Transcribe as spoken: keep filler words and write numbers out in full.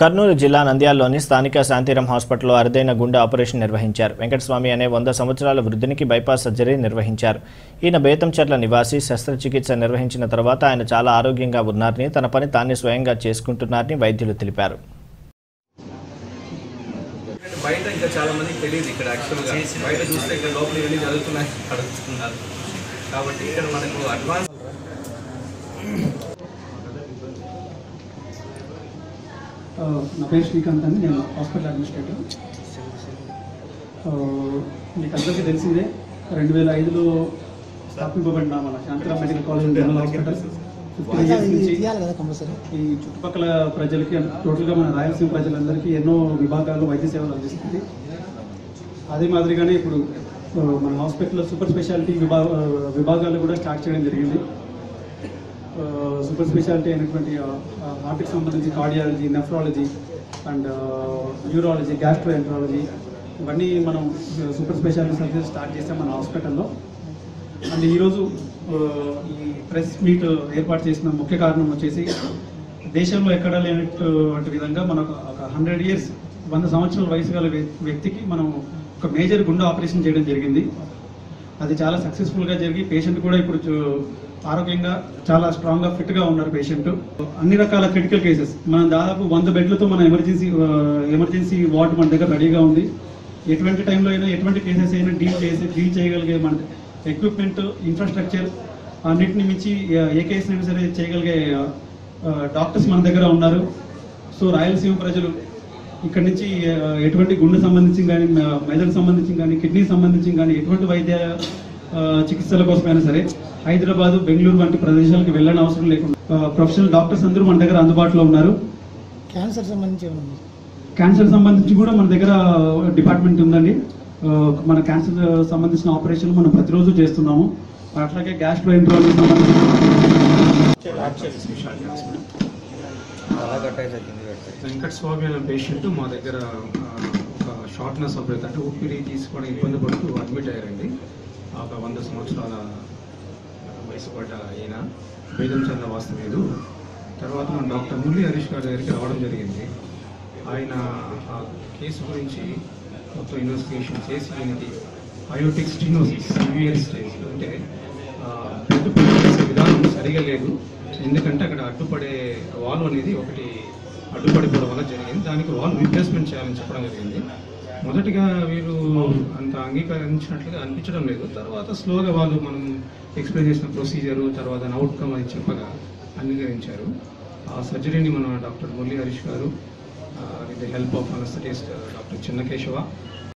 కర్నూలు జిల్లా నంద్యాలలోని స్థానిక శాంతిరామ్ హాస్పిటల్లో అరుదైన గుండె ఆపరేషన్ నిర్వహించారు. వెంకటస్వామి అనే వంద సంవత్సరాల వృద్ధునికి బైపాస్ సర్జరీ నిర్వహించారు. ఈయన బేతంచెర్ల నివాసి. శస్త్రచికిత్స నిర్వహించిన తర్వాత ఆయన చాలా ఆరోగ్యంగా ఉన్నారని, తన పని తానే స్వయంగా చేసుకుంటున్నారని వైద్యులు తెలిపారు. నా పేరు శ్రీకాంత్ అని, నేను హాస్పిటల్ అడ్మినిస్ట్రేటర్. మీకు అందరికీ తెలిసిందే, రెండు వేల ఐదులో స్థాపింపబడిన మన Shantiram medical college general hospital fifteen years నుంచి ఈ చుట్టుపక్కల ప్రజలకి, టోటల్గా మన రాయలసీమ ప్రజలందరికీ ఎన్నో విభాగాల్లో వైద్య సేవలు అందిస్తుంది. అదే మాదిరిగానే ఇప్పుడు మన హాస్పిటల్లో సూపర్ స్పెషాలిటీ విభాగ విభాగాలు కూడా స్టార్ట్ చేయడం జరిగింది. సూపర్ స్పెషాలిటీ అయినటువంటి హార్ట్కి సంబంధించి cardiology, nephrology and neurology, gastroenterology, ఇవన్నీ మనం సూపర్ స్పెషాలిటీ సర్వీసెస్ స్టార్ట్ చేసాం మన హాస్పిటల్లో. అండ్ ఈరోజు ఈ ప్రెస్ మీట్ ఏర్పాటు చేసిన ముఖ్య కారణం వచ్చేసి, దేశంలో ఎక్కడా లేనటువంటి విధంగా మనకు ఒక హండ్రెడ్ ఇయర్స్ వంద సంవత్సరాల వయసు గల వ్యక్తికి మనం ఒక మేజర్ గుండె ఆపరేషన్ చేయడం జరిగింది. అది చాలా సక్సెస్ఫుల్గా జరిగి పేషెంట్ కూడా ఇప్పుడు ఆరోగ్యంగా చాలా స్ట్రాంగ్గా ఫిట్గా ఉన్నారు. పేషెంట్ అన్ని రకాల క్రిటికల్ కేసెస్ మనం దాదాపు వంద బెడ్లతో మన ఎమర్జెన్సీ ఎమర్జెన్సీ వార్డు మన దగ్గర రెడీగా ఉంది. ఎటువంటి టైంలో అయినా ఎటువంటి కేసెస్ అయినా డీల్ చేసి డీల్ చేయగలిగే మన ఎక్విప్మెంట్, ఇన్ఫ్రాస్ట్రక్చర్ అన్నింటిని మించి ఏ కేసు అయినా సరే చేయగలిగే డాక్టర్స్ మన దగ్గర ఉన్నారు. సో రాయలసీమ ప్రజలు ఇక్కడ నుంచి ఎటువంటి గుండె సంబంధించి కానీ, మెదడుకు సంబంధించి కానీ, కిడ్నీ సంబంధించి కానీ, ఎటువంటి వైద్య చికిత్సల కోసమైనా సరే హైదరాబాదు, బెంగళూరు వంటి ప్రదేశాలకు వెళ్ళని అవసరం లేకుండా ప్రొఫెషనల్ డాక్టర్స్ అందరూ మన దగ్గర అందుబాటులో ఉన్నారు. క్యాన్సర్ సంబంధించి క్యాన్సర్ సంబంధించి కూడా మన దగ్గర డిపార్ట్మెంట్ ఉందండి. మన క్యాన్సర్ సంబంధించిన ఆపరేషన్ మనం ప్రతిరోజు చేస్తున్నాము. అట్లాగే గ్యాస్ట్రోఎంట్రాలజీ వెంకట స్వామి అనే పేషెంట్ మా దగ్గర ఒక షార్ట్నెస్ ఆఫ్ బ్రెత్ అంటే ఊపిరి తీసుకోవడం ఇబ్బంది పడుతూ అడ్మిట్ అయ్యారండి. ఒక వంద సంవత్సరాల వయసు పడ్డ ఈయన బేతంచెర్ల వాస్తవ్యుడు. తర్వాత మన డాక్టర్ మురళీ హరీష్ గారి దగ్గరికి రావడం జరిగింది. ఆయన ఆ కేసు గురించి మొత్తం ఇన్వెస్టిగేషన్ చేసి ఆయనకి అయోటిక్ స్టినోసిస్ సివియర్ స్టేజ్ అంటే బ్లడ్ పంపించే విధానం సరిగా లేదు. ఎందుకంటే అక్కడ అడ్డుపడే వాల్వ్ అనేది ఒకటి అడ్డుపడిపోవడం వల్ల జరిగింది. దానికి వాల్వ్ రీప్లేస్మెంట్ చేయాలని చెప్పడం జరిగింది. మొదటిగా వీళ్ళు అంత అంగీకరించినట్లుగా అనిపించడం లేదు. తర్వాత స్లోగా వాళ్ళు మనం ఎక్స్ప్లెయిన్ చేసిన ప్రొసీజరు, తర్వాత అవుట్కమ్ అని చెప్పగా అంగీకరించారు. ఆ సర్జరీని మన డాక్టర్ మురళీ హరీష్ గారు with the help of anaesthetist doctor Chinna Kesava